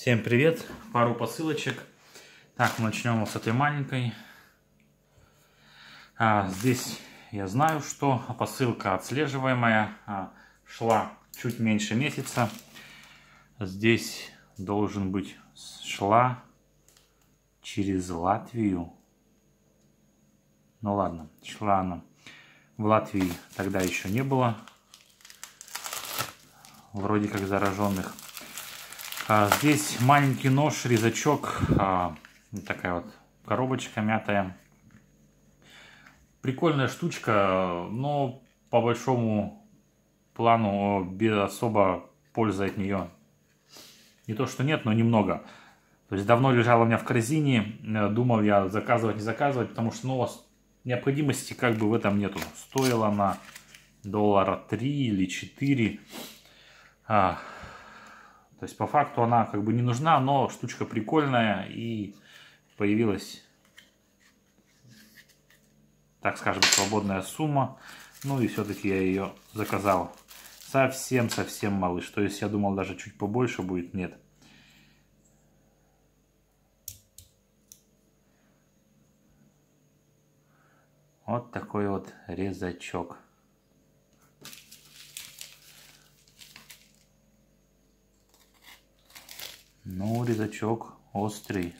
Всем привет! Пару посылочек. Так, начнем вот с этой маленькой. Здесь я знаю, что посылка отслеживаемая. Шла чуть меньше месяца. Здесь должен быть шла через Латвию. Ну ладно, шла она. В Латвии тогда еще не было вроде как зараженных. Здесь маленький нож, резачок. Такая вот коробочка мятая. Прикольная штучка, но по большому плану без особо пользы от нее. Не то, что нет, но немного. То есть давно лежала у меня в корзине. Думал я заказывать, не заказывать, потому что ну, необходимости как бы в этом нету. Стоила она $3 или $4. То есть по факту она как бы не нужна, но штучка прикольная и появилась, так скажем, свободная сумма. Ну и все-таки я ее заказал. Совсем-совсем малыш. То есть я думал даже чуть побольше будет, нет. Вот такой вот резачок. Ну, резачок острый.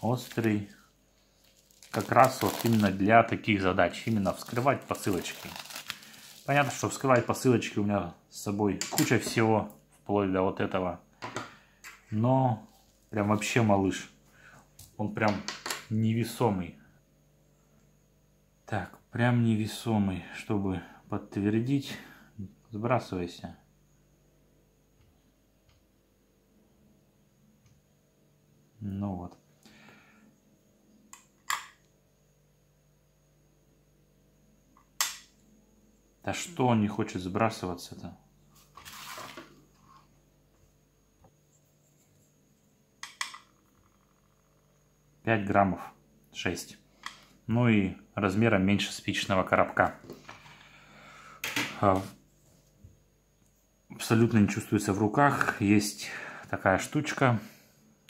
Острый. Как раз вот именно для таких задач. Именно вскрывать посылочки. Понятно, что вскрывать посылочки у меня с собой куча всего. Вплоть до вот этого. Но прям вообще малыш. Он прям невесомый. Так, прям невесомый. Чтобы подтвердить, сбрасывайся. Ну вот. Да что он не хочет сбрасываться-то? $5,6 граммов. Ну и размером меньше спичного коробка. Абсолютно не чувствуется в руках. Есть такая штучка.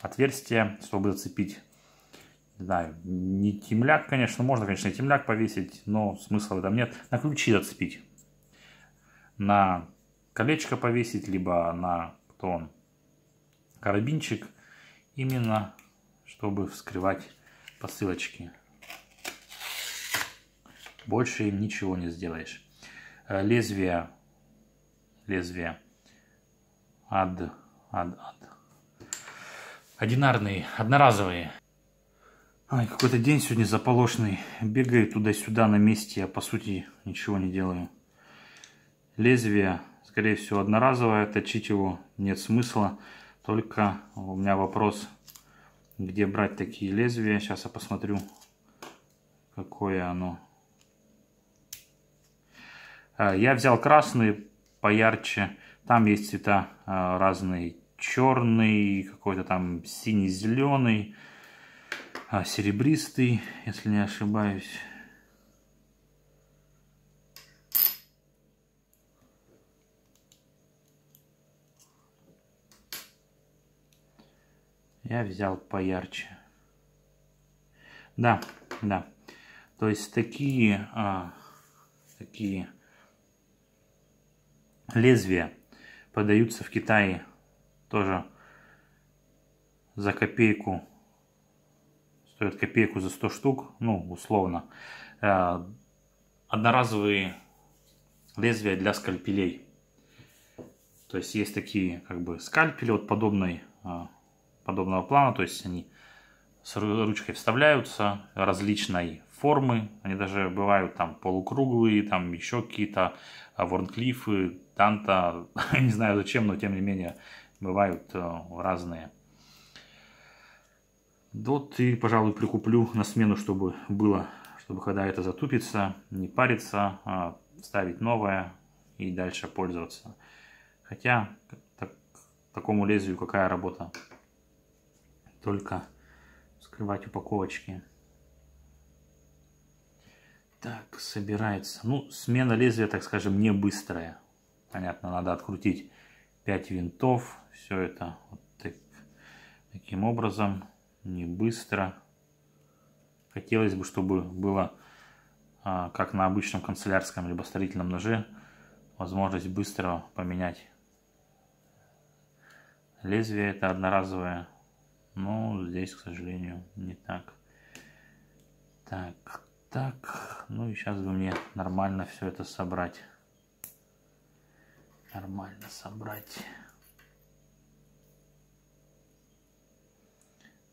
Отверстие, чтобы зацепить. Не знаю, не темляк, конечно. Можно, конечно, и темляк повесить, но смысла в этом нет. На ключи зацепить. На колечко повесить, либо на карабинчик. Именно, чтобы вскрывать посылочки. Больше им ничего не сделаешь. Лезвие. Одноразовые. Ой, какой-то день сегодня заполошный. Бегаю туда-сюда на месте, а по сути ничего не делаю. Лезвие, скорее всего, одноразовое. Точить его нет смысла. Только у меня вопрос, где брать такие лезвия. Сейчас я посмотрю, какое оно. Я взял красный, поярче. Там есть цвета разные. Черный, какой-то там синий-зеленый, серебристый, если не ошибаюсь. Я взял поярче. Да. То есть такие лезвия продаются в Китае. Тоже за копейку, стоит копейку за 100 штук, ну условно. Одноразовые лезвия для скальпелей. То есть есть такие как бы скальпели вот подобного плана. То есть они с ручкой вставляются различной формы. Они даже бывают там полукруглые, там еще какие-то Ворнклифы, Танта. Не знаю зачем, но тем не менее... Бывают разные. Вот и, пожалуй, прикуплю на смену, чтобы было, чтобы когда это затупится, не париться, а ставить новое и дальше пользоваться. Хотя, такому лезвию какая работа? Только вскрывать упаковочки. Так, собирается. Ну, смена лезвия, так скажем, не быстрая. Понятно, надо открутить 5 винтов. Все это вот таким образом, не быстро. Хотелось бы, чтобы было, как на обычном канцелярском либо строительном ноже, возможность быстро поменять лезвие. Это одноразовое, но здесь, к сожалению, не так. Так, ну и сейчас бы мне нормально все это собрать. Нормально собрать.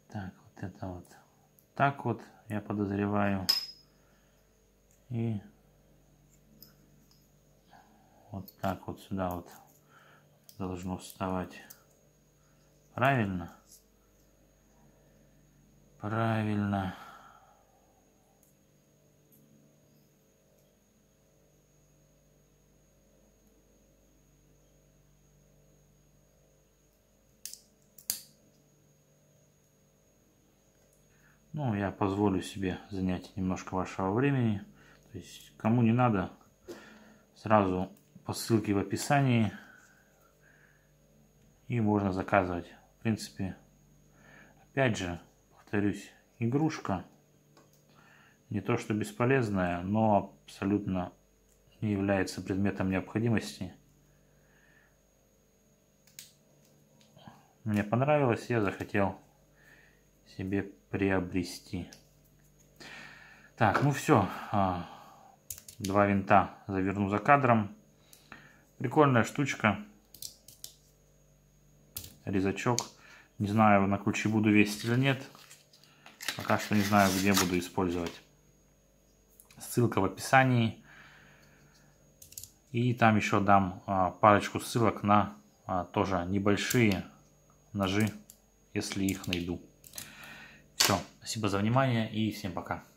Так, вот это вот. Так вот, я подозреваю. И вот так вот сюда вот должно вставать. Правильно? Правильно. Ну, я позволю себе занять немножко вашего времени. То есть, кому не надо, сразу по ссылке в описании. И можно заказывать. В принципе, опять же, повторюсь, игрушка. Не то что бесполезная, но абсолютно не является предметом необходимости. Мне понравилось, я захотел себе приобрести. Так, ну все, два винта заверну за кадром. Прикольная штучка, резачок. Не знаю, на ключи буду весить или нет, пока что не знаю, где буду использовать. Ссылка в описании, и там еще дам парочку ссылок на тоже небольшие ножи, если их найду. Все, спасибо за внимание и всем пока.